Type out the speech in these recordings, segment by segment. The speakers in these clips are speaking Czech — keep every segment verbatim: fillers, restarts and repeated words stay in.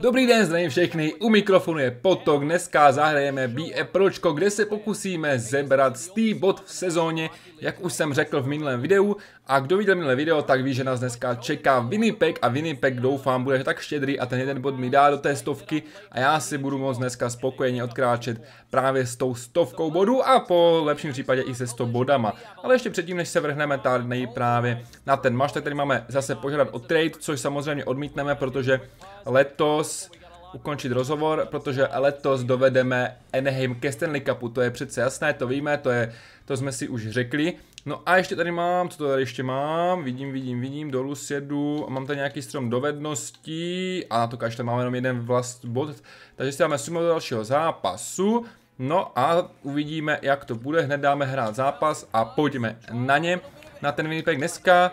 Dobrý den, zdravím všechny, u mikrofonu je Potok, dneska zahrajeme bé é Pročko, kde se pokusíme zebrat stý bod v sezóně, jak už jsem řekl v minulém videu, a kdo viděl minulé video, tak ví, že nás dneska čeká Winnipeg a Winnipeg doufám bude tak štědrý a ten jeden bod mi dá do té stovky a já si budu moct dneska spokojeně odkráčet právě s tou stovkou bodů a po lepším případě i se sto bodama. Ale ještě předtím, než se vrhneme tady právě na ten match, tak tady máme zase požádat o trade, což samozřejmě odmítneme, protože letos ukončit rozhovor, protože letos dovedeme Anaheim ke Stanley Cupu, to je přece jasné, to víme, to, je, to jsme si už řekli. No a ještě tady mám, co to tady ještě mám, vidím, vidím, vidím, dolů sjedu, mám tady nějaký strom dovedností a to každé máme jenom jeden vlast bod, takže si dáme sumu do dalšího zápasu. No a uvidíme, jak to bude, hned dáme hrát zápas a pojďme na ně, na ten Winnipeg dneska.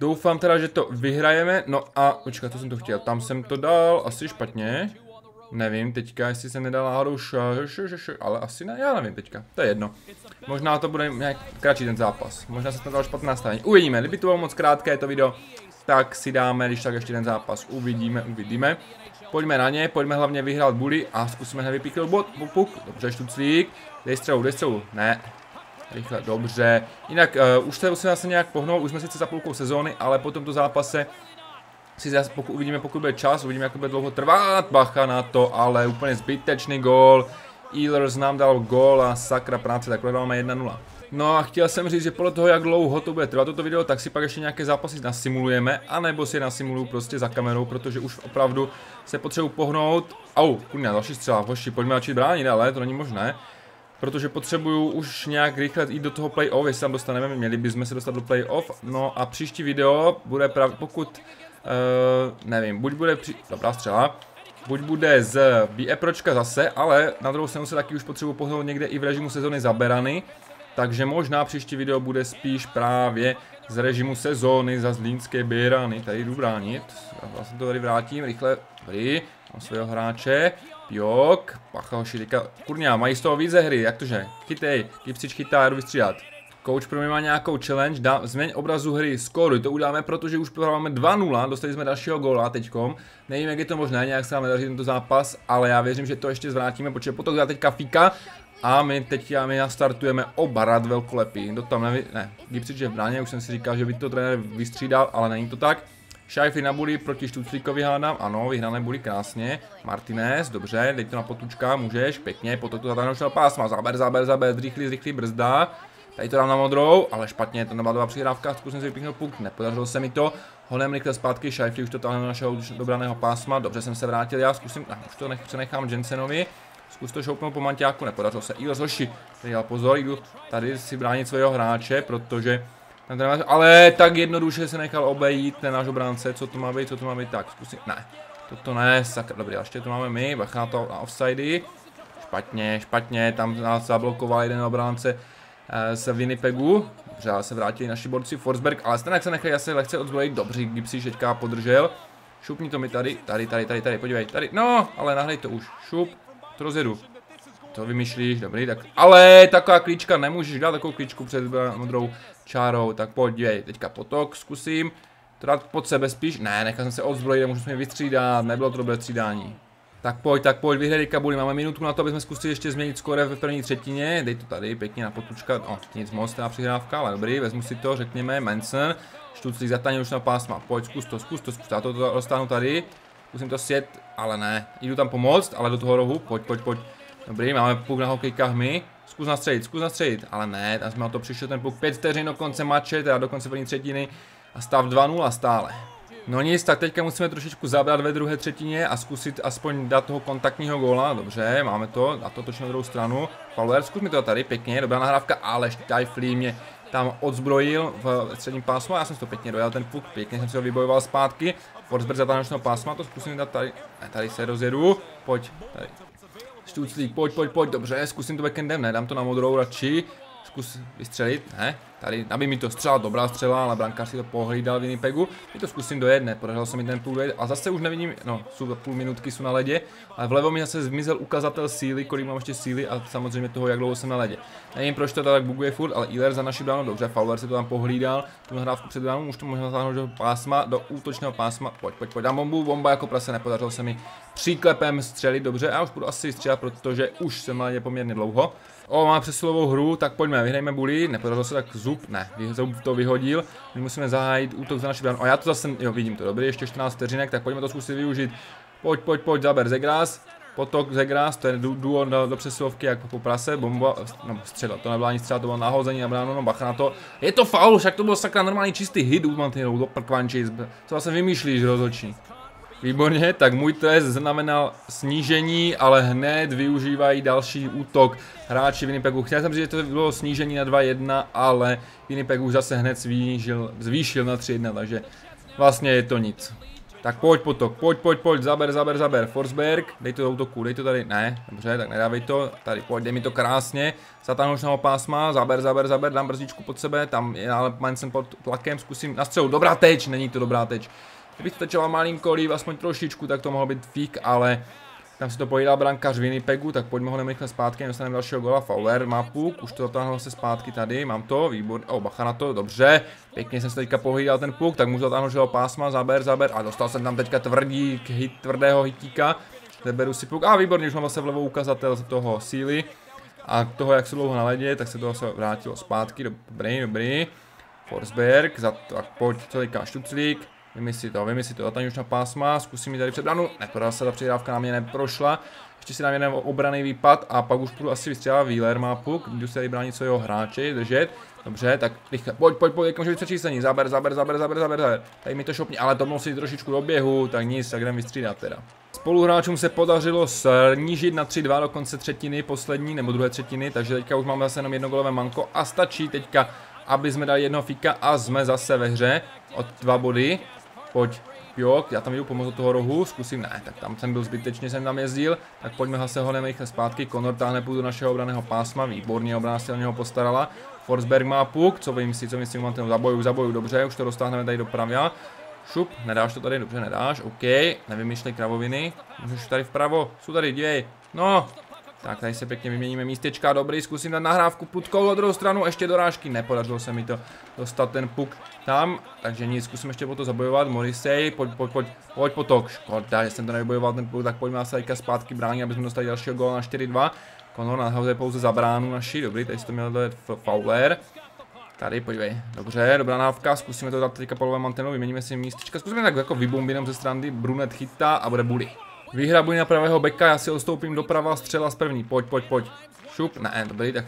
Doufám teda, že to vyhrajeme, no a počkat, to jsem to chtěl, tam jsem to dal, asi špatně, nevím teďka, jestli se nedal náhodou, ale asi ne, já nevím teďka, to je jedno, možná to bude nějak kratší ten zápas, možná se tam dal špatné nastavení, uvidíme, kdyby to bylo moc krátké to video, tak si dáme, když tak ještě ten zápas, uvidíme, uvidíme, pojďme na ně, pojďme hlavně vyhrát buly a zkusíme hned vypíknout bod, puk, puk, dobře, štuclík, dej střelu, dej střelu, ne. Rychle, dobře, jinak uh, už se zase nějak pohnul, už jsme sice za půlkou sezóny, ale po tomto zápase si zase poku, uvidíme, pokud bude čas, uvidíme, jak to bude dlouho trvat, bacha na to, ale úplně zbytečný gól, Ehlers nám dal gól a sakra práce, takhle dáváme jedna nula. No a chtěl jsem říct, že podle toho, jak dlouho to bude trvat toto video, tak si pak ještě nějaké zápasy nasimulujeme, anebo si je nasimuluju prostě za kamerou, protože už opravdu se potřebuji pohnout, au, kurňa, další střela, hoši, pojďme začít bránit, ale to není možné. Protože potřebuju už nějak rychle jít do toho play-off, jestli tam dostaneme, měli bychom se dostat do play-off. No a příští video bude právě, pokud, uh, nevím, buď bude, při... dobrá střela, buď bude z bé é Pročka zase, ale na druhou stranu se taky už potřebuji pohnout někde i v režimu sezóny za Berany. Takže možná příští video bude spíš právě z režimu sezóny za Zlínské Berani. Tady jdu bránit, já vlastně to tady vrátím, rychle, dobrý, mám svého hráče. Jok, pacha hoši, říká, kurňa, mají z toho víc ze hry, jak to že? Chytej, kypsič chytá, já jdu vystřídat. Coach pro mě má nějakou challenge, dá, změň obrazu hry, skóruj, to uděláme, protože už prohráváme dva nula, dostali jsme dalšího góla teďkom. Nevím, jak je to možné, nějak se nám nedaří tento zápas, ale já věřím, že to ještě zvrátíme, protože potom dá teďka fíka a my teď my nastartujeme oba rad velkolepý. Do tam neví, ne, kypsič je v bráně, už jsem si říkal, že by to trenér vystřídal, ale není to tak. Šajfy na bully proti Štuclíkovi hádám, ano, vyhrané bully krásně, Martinez, dobře, dej to na Potučka, můžeš, pěkně, potom to zatáhnou šel pásma, záber, záber, záber, zrychlý, zrychlý, brzda, tady to dám na modrou, ale špatně, to byla dobrá přihrávka, zkusím si vypíchnout puk, nepodařilo se mi to, honem rychle zpátky, Šajfy už to táhne do našeho dobraného pásma, dobře jsem se vrátil, já zkusím, ne, už to nech, přenechám Jensenovi, zkus to šoupnout po manťáku, nepodařilo se, Ilos hoši, tady dal pozor, jdu tady si bránit svého hráče, protože ale tak jednoduše se nechal obejít ten náš obránce, co to má být, co to má být, tak zkusím, ne, toto ne, sakra, dobrý, ještě to máme my, bacha na to na offsidy, špatně, špatně, tam nás zablokoval jeden obránce e, z Winnipegu, dobře, ale se vrátili naši borci, Forsberg, ale Stanek se nechali asi lehce odzbrojit, dobře, Gipsy teďka podržel, šupni to mi tady, tady, tady, tady, tady, podívej, tady, no, ale nahlej to už, šup, to rozjedu. To vymyšlíš, dobrý, tak, ale taková klíčka, nemůžeš dát takovou klíčku před modrou čárou, tak podívej, teďka Potok, zkusím to dát pod sebe spíš, ne, nechal jsem se odzbrojit, nemůžu se mě vystřídat, nebylo to dobré střídání. Tak pojď, tak pojď, vyhrají Kabuli, máme minutku na to, abychom zkusili ještě změnit skóre ve první třetině, dej to tady, pěkně na Potučka, no, nic moc, ta přihrávka, ale dobrý, vezmu si to, řekněme, Manson, Štuclík zatáhne už na pásma, pojď, zkus to, zkus to, zkus to, já to roztáhnu tady, zkusím to sjet, ale ne, jdu tam pomoct, ale do toho rohu, pojď, pojď, pojď. Dobrý, máme puk na hokejkách my, zkus nastřelit, zkus nastřelit, ale ne, tam jsme na to přišli ten puk, pět vteřin do konce matče, teda do konce první třetiny a stav dva nula stále. No nic, tak teďka musíme trošičku zabrat ve druhé třetině a zkusit aspoň dát toho kontaktního góla, dobře, máme to, a to točím na druhou stranu, Fowler, zkus mi to tady, pěkně, dobrá nahrávka, ale Štajflí mě tam odzbrojil v středním pásmu a já jsem to pěkně dojel ten puk, pěkně jsem si ho vybojoval zpátky, Forsberg zatáhnočného pásma, to zkusím dát tady, ne, tady se rozjedu, pojď, tady. Štuclík, pojď, pojď, pojď, dobře, zkusím to backendem, ne, dám to na modrou radši, zkus vystřelit, ne, Tady, aby mi to střela, dobrá střela, ale brankář si to pohlídal Winnipegu. My to zkusím do jedné, podařilo se mi ten půl do jedné. A zase už nevidím, no, jsou půl minutky, jsou na ledě. Ale vlevo mi zase zmizel ukazatel síly, kolik mám ještě síly a samozřejmě toho, jak dlouho jsem na ledě. Nevím, proč to tak buguje furt, ale Iler za naši bránu dobře, Fowler se to tam pohlídal. Tu hrávku před bránou, už to možná zatáhnout do pásma, do útočného pásma. Pojď, pojď, pojď, dám bombu, bomba jako prase, nepodařilo se mi příklepem střelit dobře. Já už budu asi střelit, protože už jsem na ledě poměrně dlouho. O, má přesilovou hru, tak pojďme, vyhrajme bully, nepodařilo se tak zub, ne, zub to vyhodil, my musíme zahájit útok za naši bránu. O, já to zase, jo, vidím to, dobrý, ještě čtrnáct vteřinek, tak pojďme to zkusit využít, pojď, pojď, pojď, zaber Zegras, potok Zegras, to je duo do, do přesilovky, jak po prase, bomba, no, střela, to nebyla ani střela, to bylo nahození na bránu, no, bacha na to, je to faul, však to bylo sakra normální čistý hit, umantynou, do prkvančis, co vlastně vymýšlíš, rozhodčí. Výborně, tak můj trest znamenal snížení, ale hned využívají další útok hráči Winnipegu. Chtěl jsem říct, že to bylo snížení na dva jedna, ale Winnipeg už zase hned zvýšil, zvýšil na tři jedna, takže vlastně je to nic. Tak pojď potok, pojď, pojď, pojď, zaber, zaber, zaber, Forsberg, dej to do útoku, dej to tady, ne, dobře, tak nedávej to, tady, pojď, dej mi to krásně, zatáhnout na pásma, zaber, zaber, zaber, dám brzdičku pod sebe, tam je, ale jsem pod tlakem, zkusím na střelu, dobrá teč, není to dobrá teč. Kdybych to tečela malinko líp, aspoň trošičku, tak to mohlo být fík, ale tam si to pojídal brankář Winnipegu, tak pojďme ho rychle zpátky, dostaneme dalšího gola. Fowler má puk, už to zatáhlo se zpátky tady, mám to, výbor, o, bacha na to, dobře, pěkně jsem se teďka pohlídal ten puk, tak můžu zatáhnout do pásma, zaber, zaber, a dostal jsem tam teďka tvrdý, hit, tvrdého hitíka, zeberu si puk, a výborně, už mám zase vlevou ukazatel toho síly a toho, jak se dlouho na ledě, tak se to zase vrátilo zpátky, dobrý, dobrý, Forsberg, za to, tak pojď, co říká Štuclík. Vymyslí to, vymyslí to, tady už na pásma, zkusím ji tady před bránu, nepodala se, ta přihrávka na mě neprošla, ještě si dám jeden obraný výpad a pak už půjdu asi vystřelat, Wheeler má puk, jdu se tady bránit co jeho hráči, držet, dobře, tak rychle, pojď, pojď, pojď, jak může být přečíslení, zaber, zaber, zaber, zaber, zaber, zaber, tady mi to šopní, ale to musí trošičku do běhu, tak nic, tak jdem vystřídat teda. Spoluhráčům se podařilo snížit na tři dva do konce třetiny poslední, nebo druhé třetiny, takže teďka už máme zase jenom jednogolové manko a stačí teďka, aby jsme dali jednoho fíka a jsme zase ve hře, od dva body. Pojď, Pjok, já tam jdu pomoct od toho rohu, zkusím, ne, tak tam jsem byl zbytečně, jsem tam jezdil, tak pojďme zase ho rychle zpátky, Connor táhne půl do našeho obraného pásma, výborně obrana se o něho postarala, Forsberg má puk, co vím si, co myslím, mám ten zaboju, zaboju, dobře, už to dostáhneme tady do pravia, šup, nedáš to tady, dobře, nedáš, ok, nevymýšlej kravoviny, můžeš tady vpravo, jsou tady, děj, no, tak tady se pěkně vyměníme místečka, dobrý, zkusím na nahrávku prudkou, od druhou stranu, ještě dorážky, nepodařilo se mi to dostat ten puk tam, takže nic, zkusím ještě po to zabojovat, Morrissey, pojď, pojď, pojď, pojď potok, škoda, že jsem to nevybojoval ten puk, tak pojďme se teďka zpátky brání, aby jsme dostali dalšího góla na čtyři dva, Connor nahazuje pouze za bránu naši, dobrý, tady se to měl dojet Fowler, tady podívej, dobře, dobrá nahrávka, zkusíme to dát teďka polové manténou, vyměníme si místečka, zkusíme tak jako vybombinom ze strany, Brunet chytá a bude bully. Výhra bude na pravého beka, já si odstoupím doprava, střela z první, pojď, pojď, pojď. Šup, ne, dobrý, tak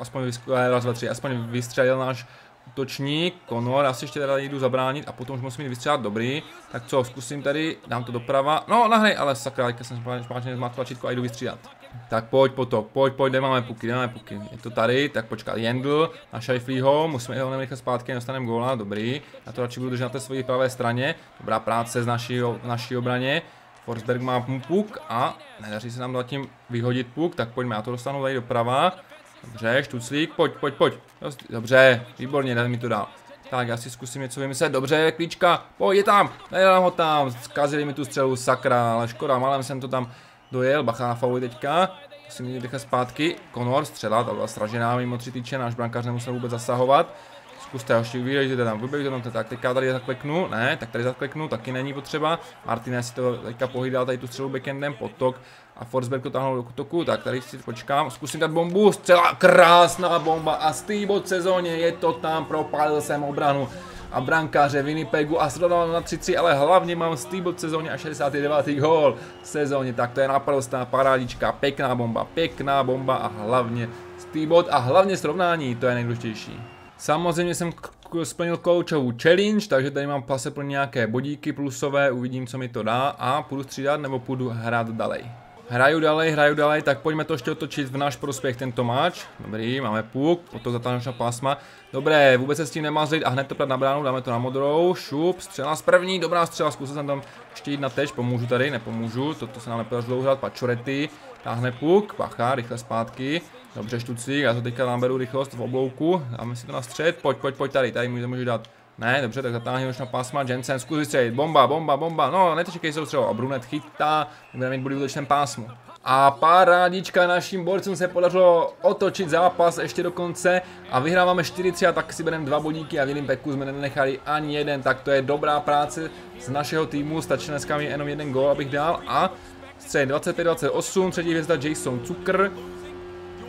aspoň vystřelil, raz, dva, tři, aspoň vystřelil náš útočník, Connor, já si ještě teda jdu zabránit a potom už musím jít vystřelat, dobrý. Tak co, zkusím tady, dám to doprava, no nahraj, ale sakra, teďka jsem špatně zmáčkl tlačítko a jdu vystřídat. Tak pojď potok, pojď, pojď, kde máme puky, kde máme puky, je to tady, tak počkat, Jendl na Šajflího, musíme ho nechat zpátky, dostaneme góla, dobrý, já to radši budu držet na té své pravé straně, dobrá práce z naší obraně. Forsberg má puk a nedaří se nám zatím vyhodit puk, tak pojďme, já to dostanu tady doprava. Dobře, Štuclík, pojď, pojď, pojď. Dobře, výborně, dá mi to dál. Tak, já si zkusím něco vymyslet, dobře, klíčka, pojď, je tam, nedám ho tam, zkazili mi tu střelu, sakra, ale škoda, málem jsem to tam dojel, bacha na fauli teďka. Musím jít rychle zpátky, Connor, střela, ta byla sražená, mimo tři týče, náš brankář nemusel vůbec zasahovat. Zkuste ještě vyjde tam, vyběžte tam, tak teďka tady zakleknu, ne, tak tady zakleknu, taky není potřeba, Martinez si to teďka pohlídal tady tu střelu backendem, potok a Forsberg to táhnul do útoku, tak tady si počkám, zkusím dát bombu, střela, krásná bomba a stýbot sezóně, je to tam, propadl jsem obranu a brankáře Winnipegu a srovnal na tři tři, ale hlavně mám stýbot sezóně a šedesátý devátý gól sezóně, tak to je naprostá parádička, pěkná bomba, pěkná bomba a hlavně stýbot a hlavně srovnání, to je nejdůležitější. Samozřejmě jsem splnil koučovou challenge, takže tady mám pase pro nějaké bodíky plusové, uvidím, co mi to dá a půjdu střídat nebo půjdu hrát dalej. Hraju dalej, hraju dalej, tak pojďme to ještě otočit v náš prospěch tento máč. Dobrý, máme puk, potom zatáhneš na pásma. Dobré, vůbec se s tím nemazlit a hned to prát na bránu, dáme to na modrou, šup, střela z první, dobrá střela, zkusil jsem tam ještě jít na teč, pomůžu tady, nepomůžu, toto se nám nepodařilo uhrát, Pacioretty, táhne puk, bacha, rychle zpátky. Dobře, štuci, já to teďka nám beru rychlost v oblouku, dáme si to na střed, pojď, pojď, pojď tady, tady můžu, můžu dát. Ne, dobře, tak zatáhne už na pásma, Jensen, zkusí střelit, bomba, bomba, bomba, no, netečekej se střelu, a Brunet chytá, budeme mít bude v útočném pásmu. A parádička, našim borcům se podařilo otočit zápas ještě do konce a vyhráváme čtyři tři a tak si bereme dva bodíky a v Winnipeku jsme nenechali ani jeden, tak to je dobrá práce z našeho týmu, stačí dneska mi jenom jeden gól, abych dal a střed dvacet pět dvacet osm, třetí hvězda Jason Cukr.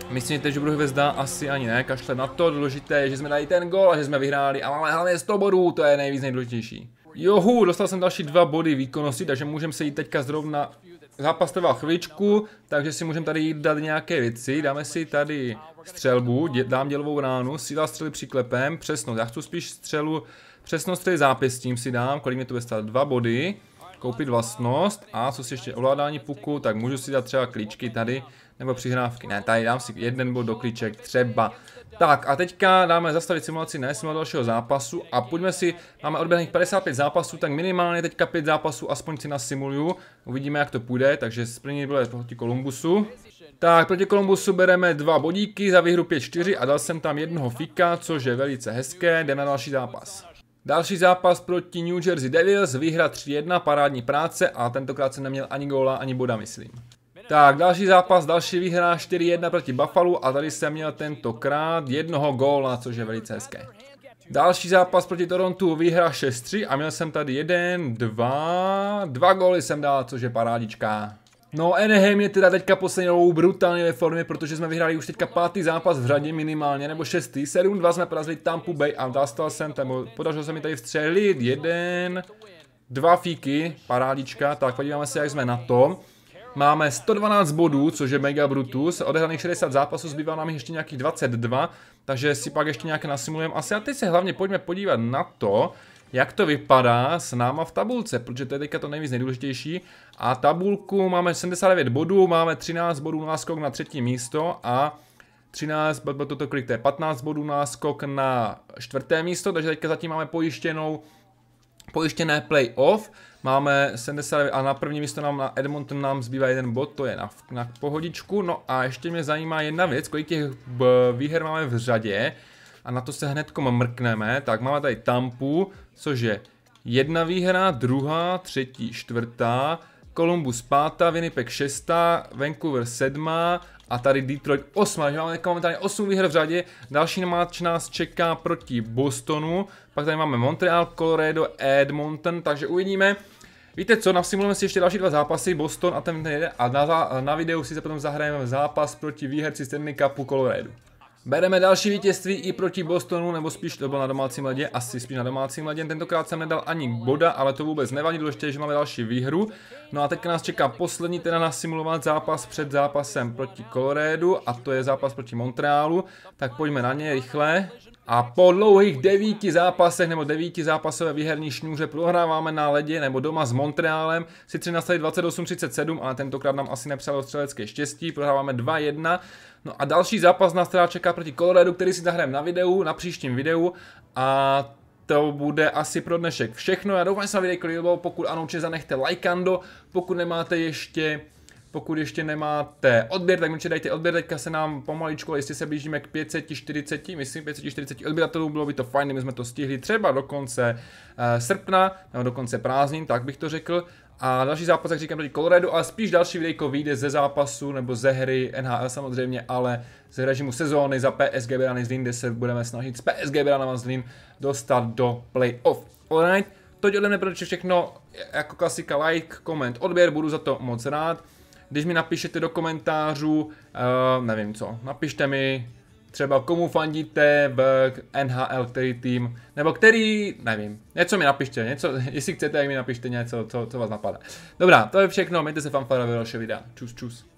Myslíte, že budu hvězda? Asi ani ne, kašle na to, důležité je, že jsme dali ten gól a že jsme vyhráli, ale hlavně sto bodů, to je nejvíc nejdůležitější. Johu, dostal jsem další dva body výkonnosti, takže můžeme se jít teďka zrovna, zápas trval chvíličku, takže si můžeme tady jít dát nějaké věci, dáme si tady střelbu, dě, dám dělovou ránu, síla střely přiklepem, přesnost, já chci spíš střelu, přesnost tedy zápěstím si dám, kolik mě to bude stát, dva body. Koupit vlastnost a co si ještě ovládání puku, tak můžu si dát třeba klíčky tady, nebo přihrávky, ne, tady dám si jeden bod do klíček třeba. Tak a teďka dáme zastavit simulaci, ne, simulaci dalšího zápasu a pojďme si, máme odběhných padesát pět zápasů, tak minimálně teďka pět zápasů, aspoň si nasimuluju, uvidíme jak to půjde, takže první bylo proti Columbusu. Tak proti Columbusu bereme dva bodíky za výhru pět čtyři a dal jsem tam jednoho fika, což je velice hezké, jdeme na další zápas. Další zápas proti New Jersey Devils, výhra tři jedna, parádní práce a tentokrát jsem neměl ani góla, ani boda, myslím. Tak, další zápas, další výhra čtyři jedna proti Buffalo a tady jsem měl tentokrát jednoho góla, což je velice hezké. Další zápas proti Torontu, výhra šest tři a měl jsem tady jeden, dva, dva góly jsem dal, což je parádička. No, Anaheim je teda teďka poslední dobou brutálně ve formě, protože jsme vyhráli už teďka pátý zápas v řadě minimálně, nebo šestý, sedm dva jsme porazili Tampu Bay a dostal jsem tam, podařilo se mi tady vstřelit, jeden, dva fíky, parádička, tak podíváme se, jak jsme na tom. Máme sto dvanáct bodů, což je mega brutus, odehraných šedesát zápasů, zbývá nám ještě nějakých dvacet dva, takže si pak ještě nějak nasimulujeme, asi a teď se hlavně pojďme podívat na to, jak to vypadá s náma v tabulce, protože to je teďka to nejvíc nejdůležitější. A tabulku máme sedmdesát devět bodů, máme třináct bodů náskok na třetí místo a třináct, toto kolik to je, patnáct bodů náskok na čtvrté místo, takže teďka zatím máme pojištěnou, pojištěné playoff. Máme sedmdesát devět a na první místo nám na Edmonton nám zbývá jeden bod, to je na, na pohodičku. No a ještě mě zajímá jedna věc, kolik těch výher máme v řadě. A na to se hnedkom mrkneme, tak máme tady Tampu, což je jedna výhra, druhá, třetí, čtvrtá, Columbus pátá, Winnipeg šestá, Vancouver sedmá a tady Detroit osmá, takže máme momentálně osm výher v řadě, další match nás čeká proti Bostonu, pak tady máme Montreal, Colorado, Edmonton, takže uvidíme. Víte co, nasimulujeme si ještě další dva zápasy, Boston a ten jeden a na, na videu si se potom zahrajeme zápas proti výherci Stanley Cupu Colorado. Bereme další vítězství i proti Bostonu, nebo spíš to bylo na domácím ledě, asi spíš na domácím ledě. Tentokrát jsem nedal ani boda, ale to vůbec nevadí, důležité, že máme další výhru. No a teďka nás čeká poslední teda nasimulovat zápas před zápasem proti Coloradu a to je zápas proti Montrealu, tak pojďme na ně rychle. A po dlouhých devíti zápasech nebo devíti zápasové výherní šňůře prohráváme na ledě nebo doma s Montrealem. Sice nastali dvacet osm třicet sedm, ale tentokrát nám asi nepřálo střelecké štěstí, prohráváme dva jedna. No a další zápas nás teda čeká proti Coloradu, který si zahrajeme na videu, na příštím videu a to bude asi pro dnešek všechno. Já doufám, že se vám video líbilo, pokud ano, určitě zanechte lajkando, pokud nemáte ještě... Pokud ještě nemáte odběr, tak určitě dejte odběr, teďka se nám pomaličku, ale jestli se blížíme k pět set čtyřicet, myslím pět set čtyřicet odběratelů, bylo by to fajn, kdyby jsme to stihli třeba do konce uh, srpna, nebo do konce prázdnin, tak bych to řekl. A další zápas, jak říkám, proti Coloradu, ale spíš další videjko vyjde ze zápasu, nebo ze hry N H L samozřejmě, ale ze režimu sezóny za P S G Berani Zlín, kde se budeme snažit z P S G Berani Zlín dostat do playoff. Alright, toť ode mne pro všechno, jako klasika, like, koment, odběr, budu za to moc rád. Když mi napíšete do komentářů, uh, nevím co, napište mi třeba komu fandíte v N H L, který tým, nebo který, nevím, něco mi napište, něco, jestli chcete, tak mi napište něco, co, co vás napadá. Dobrá, to je všechno, mějte se fanfárově, další videa, čus čus.